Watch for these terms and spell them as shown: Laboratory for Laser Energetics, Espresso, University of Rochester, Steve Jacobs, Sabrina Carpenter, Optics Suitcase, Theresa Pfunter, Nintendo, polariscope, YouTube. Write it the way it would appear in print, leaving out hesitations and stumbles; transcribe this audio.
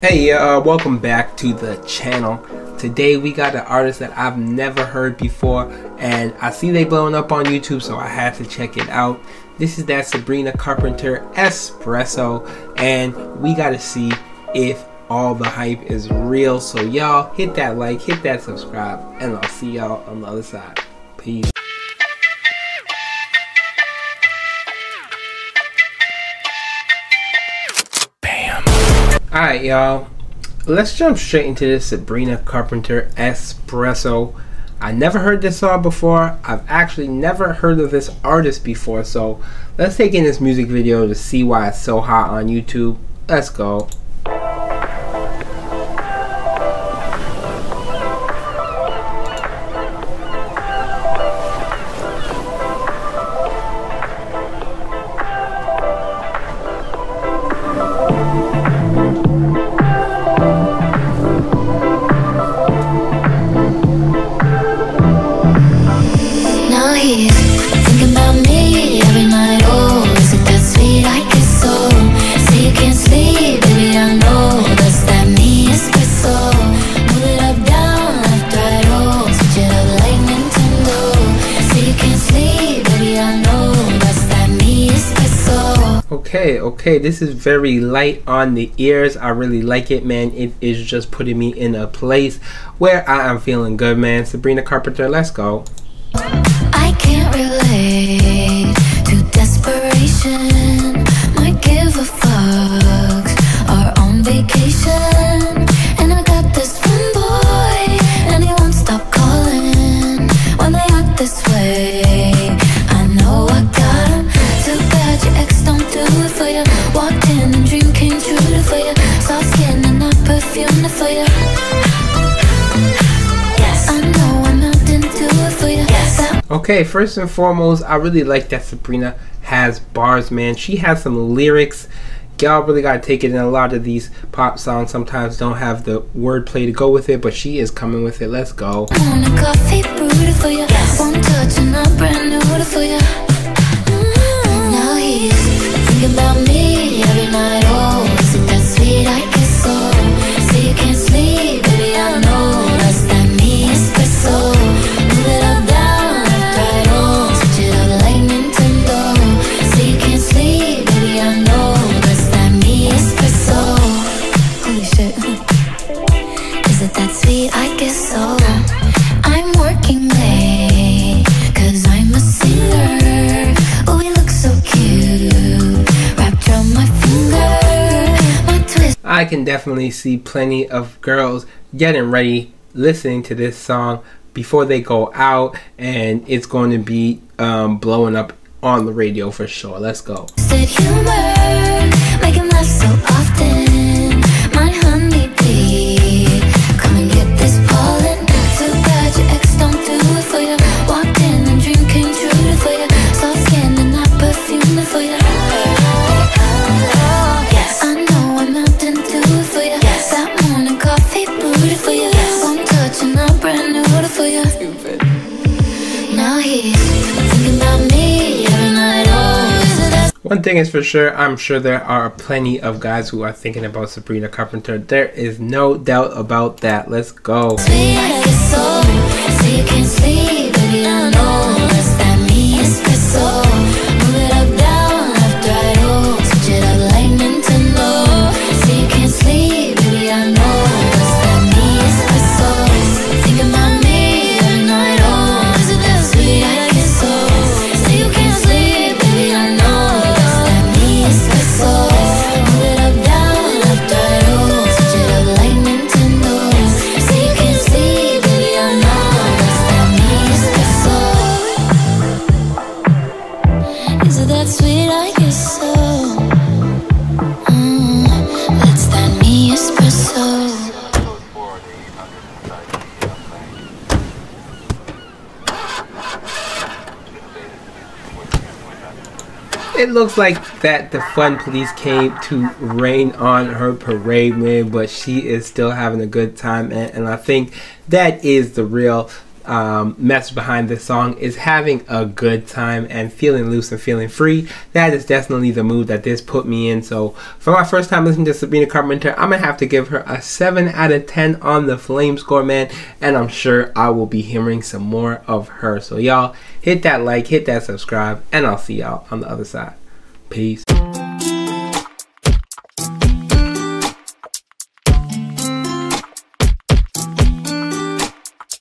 Hey, welcome back to the channel. Today we got an artist that I've never heard before, and I see they blowing up on YouTube, so I had to check it out. This is that Sabrina Carpenter, Espresso, and we gotta see if all the hype is real. So y'all, hit that like, hit that subscribe, and I'll see y'all on the other side. Peace. Alright y'all, let's jump straight into this Sabrina Carpenter Espresso. I never heard this song before. I've actually never heard of this artist before, so let's take in this music video to see why it's so hot on YouTube. Let's go. Okay, this is very light on the ears. I really like it, man. It is just putting me in a place where I am feeling good, man. Sabrina Carpenter, let's go. I can't relate to desperation. Might give a fuck. Are on vacation. And I got this one boy, and he won't stop calling. When they act this way, I know I got him. Too bad your ex don't do it for you. Walked in and dream came true for you. Soft skin and not perfume for you. Yes, I know I'm not into it for you. Yes. Okay, first and foremost, I really like that Sabrina has bars, man. She has some lyrics. Y'all really gotta take it in. A lot of these pop songs sometimes don't have the wordplay to go with it, but she is coming with it. Let's go. Want a coffee brewed for you. Yes. One touch and I'm brand new for you. About me every night, oh, is it that sweet? I guess so. Say you can't sleep, baby, I know. That's that me espresso. Move it up, down, left, right, oh, switch it up like Nintendo. Say you can't sleep, baby, I know. That's that me espresso. Holy shit. Is it that sweet? I guess so. I'm working late, 'cause I'm a singer. Oh, he looks so cute. I can definitely see plenty of girls getting ready, listening to this song before they go out, and it's going to be blowing up on the radio for sure. Let's go. One thing is for sure, I'm sure there are plenty of guys who are thinking about Sabrina Carpenter. There is no doubt about that. Let's go. It looks like that the fun police came to rain on her parade, man, but she is still having a good time, and I think that is the real message behind this song is having a good time and feeling loose and feeling free. That is definitely the mood that this put me in. So for my first time listening to Sabrina Carpenter, I'm gonna have to give her a 7/10 on the Flame score, man, and I'm sure I will be hearing some more of her. So y'all, hit that like, hit that subscribe, and I'll see y'all on the other side. Peace.